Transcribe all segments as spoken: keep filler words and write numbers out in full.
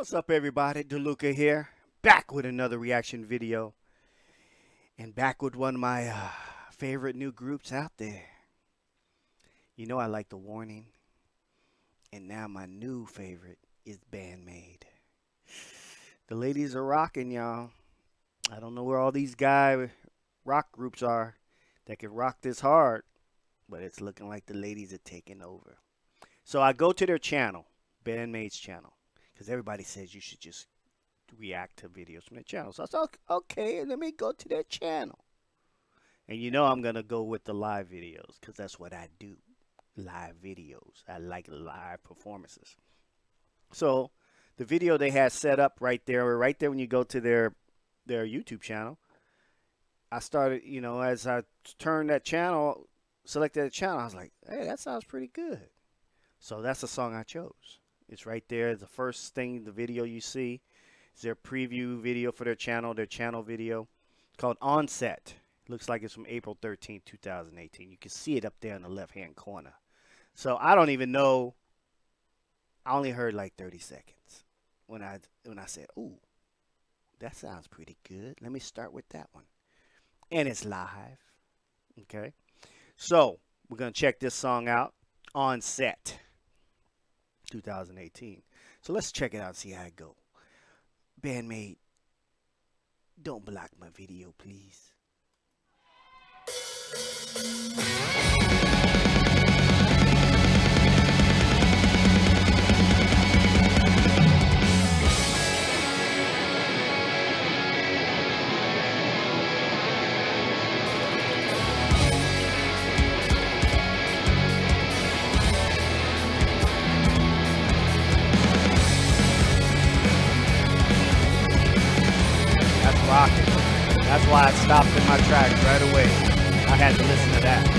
What's up, everybody? DeLuca here, back with another reaction video, and back with one of my uh, favorite new groups out there. You know I like The Warning, and now my new favorite is Band-Maid. The ladies are rocking, y'all. I don't know where all these guy rock groups are that can rock this hard, but it's looking like the ladies are taking over. So I go to their channel, Band-Maid's channel, because everybody says you should just react to videos from their channel. So I said, okay, let me go to their channel. And you know I'm going to go with the live videos, because that's what I do. Live videos. I like live performances. So the video they had set up right there, or right there when you go to their, their YouTube channel, I started, you know, as I turned that channel, selected the channel, I was like, hey, that sounds pretty good. So that's the song I chose. It's right there. The first thing, the video you see is their preview video for their channel, their channel video called Onset. Looks like it's from April thirteenth, two thousand eighteen. You can see it up there in the left-hand corner. So I don't even know. I only heard like thirty seconds when I, when I said, ooh, that sounds pretty good. Let me start with that one. And it's live. Okay. So we're going to check this song out, Onset. two thousand eighteen. So let's check it out and see how it go. Band-Maid, don't block my video, please. That's why I stopped in my tracks right away. I had to listen to that.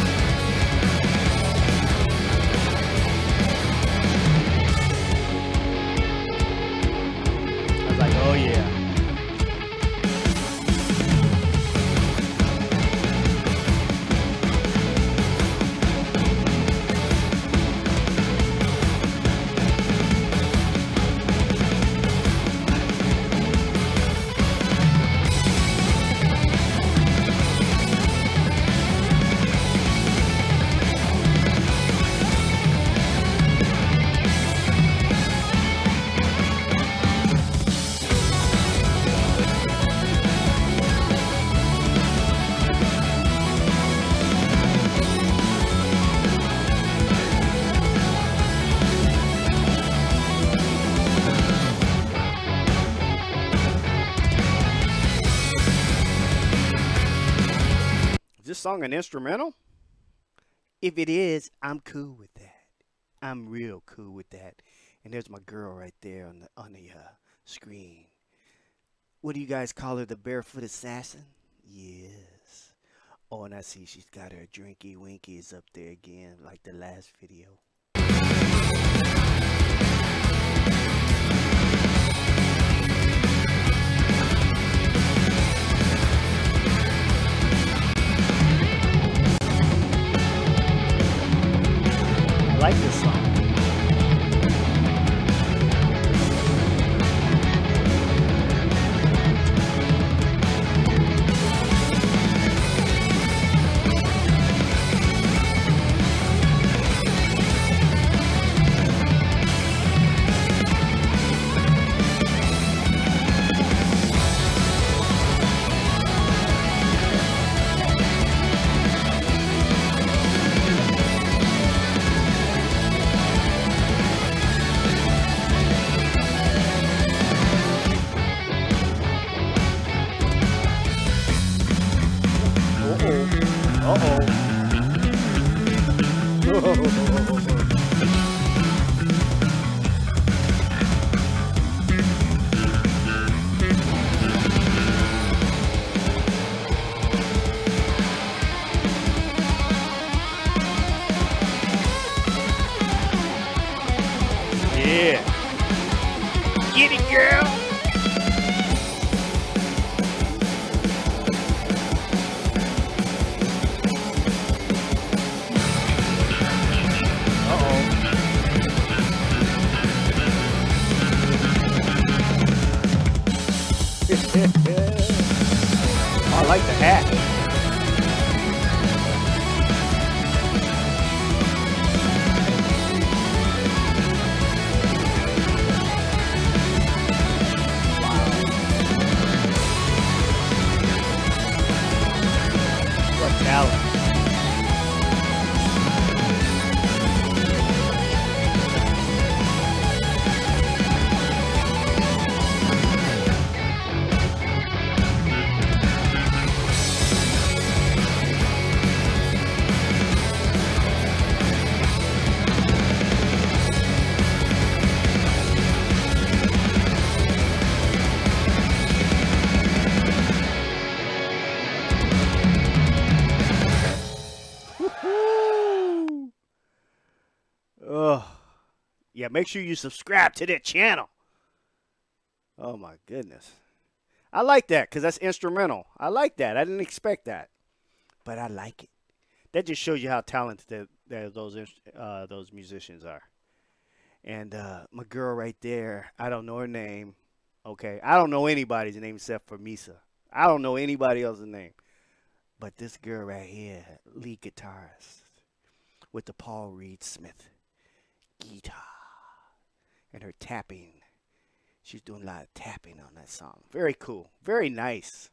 This song an instrumental? If it is, I'm cool with that. I'm real cool with that. And there's my girl right there on the on the uh, screen. What do you guys call her? The barefoot assassin? Yes. Oh, and I see she's got her drinky winkies up there again, like the last video. I like this song. Yeah. Get it, girl. Uh-oh. I like the hat. Yeah, make sure you subscribe to that channel. Oh, my goodness. I like that because that's instrumental. I like that. I didn't expect that. But I like it. That just shows you how talented that, that those uh, those musicians are. And uh, my girl right there, I don't know her name. Okay, I don't know anybody's name except for Misa. I don't know anybody else's name. But this girl right here, lead guitarist with the Paul Reed Smith guitar. And her tapping. She's doing a lot of tapping on that song. Very cool. Very nice.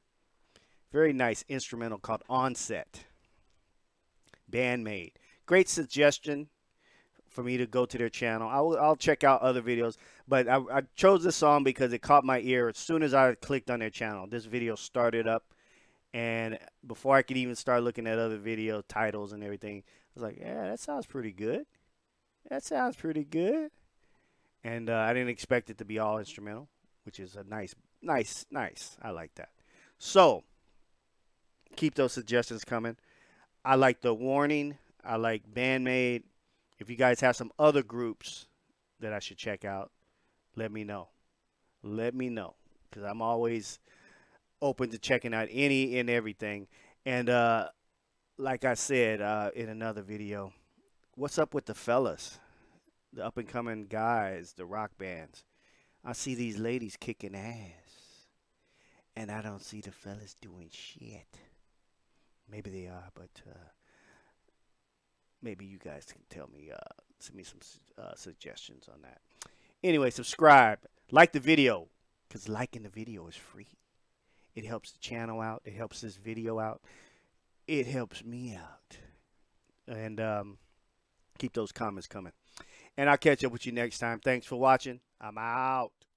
Very nice instrumental called Onset. Band-Maid. Great suggestion for me to go to their channel. I'll, I'll check out other videos. But I, I chose this song because it caught my ear. As soon as I clicked on their channel, this video started up. And before I could even start looking at other video titles and everything, I was like, yeah, that sounds pretty good. That sounds pretty good. And uh, I didn't expect it to be all instrumental, which is a nice, nice, nice. I like that. So, keep those suggestions coming. I like The Warning. I like Band-Maid. If you guys have some other groups that I should check out, let me know. Let me know. Because I'm always open to checking out any and everything. And uh, like I said uh, in another video, what's up with the fellas? The up-and-coming guys, the rock bands. I see these ladies kicking ass. And I don't see the fellas doing shit. Maybe they are, but uh, maybe you guys can tell me, uh, send me some uh, suggestions on that. Anyway, subscribe. Like the video, because liking the video is free. It helps the channel out. It helps this video out. It helps me out. And um, keep those comments coming. And I'll catch up with you next time. Thanks for watching. I'm out.